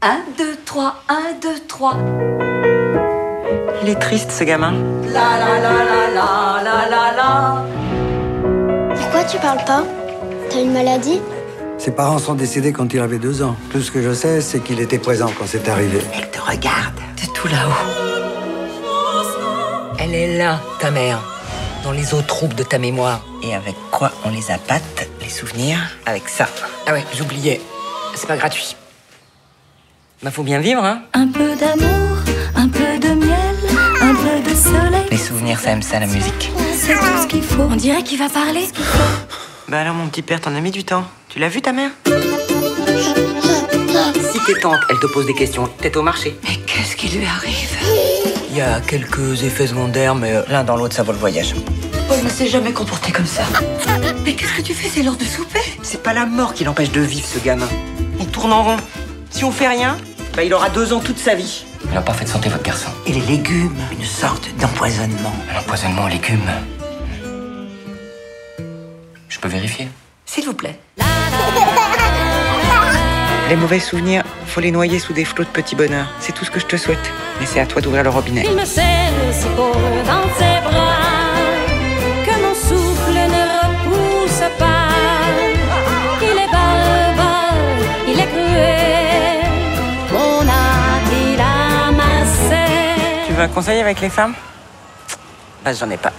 1, 2, 3, 1, 2, 3. Il est triste, ce gamin. La la la la la la la la. Pourquoi tu parles pas? T'as une maladie? Ses parents sont décédés quand il avait 2 ans. Tout ce que je sais, c'est qu'il était présent quand c'est arrivé. Elle te regarde de tout là-haut. Elle est là, ta mère, dans les eaux troubles de ta mémoire. Et avec quoi on les appâte, les souvenirs? Avec ça. Ah ouais, j'oubliais. C'est pas gratuit. Bah, faut bien vivre, hein. Un peu d'amour, un peu de miel, un peu de soleil. Les souvenirs, ça aime ça, la musique. C'est tout ce qu'il faut. On dirait qu'il va parler. Bah alors, mon petit père, t'en as mis du temps. Tu l'as vu, ta mère? Si t'es tante, elle te pose des questions. T'es au marché. Mais qu'est-ce qui lui arrive? Il y a quelques effets secondaires, mais l'un dans l'autre, ça vaut le voyage. Oh, je ne s'est jamais comporté comme ça. Mais qu'est-ce que tu fais? C'est l'heure de souper. C'est pas la mort qui l'empêche de vivre, ce gamin. Il tourne en rond. Si on fait rien, bah, il aura 2 ans toute sa vie. Il n'a pas fait de santé, votre garçon. Et les légumes, une sorte d'empoisonnement. L'empoisonnement aux légumes. Je peux vérifier? S'il vous plaît. Les mauvais souvenirs, faut les noyer sous des flots de petits bonheurs. C'est tout ce que je te souhaite. Mais c'est à toi d'ouvrir le robinet. Il me serre si beau dans ses bras, que mon souffle ne repousse pas. Il est barbare, il est cruel. Mon âme, il a massé. Tu veux un conseil avec les femmes? Bah, j'en ai pas.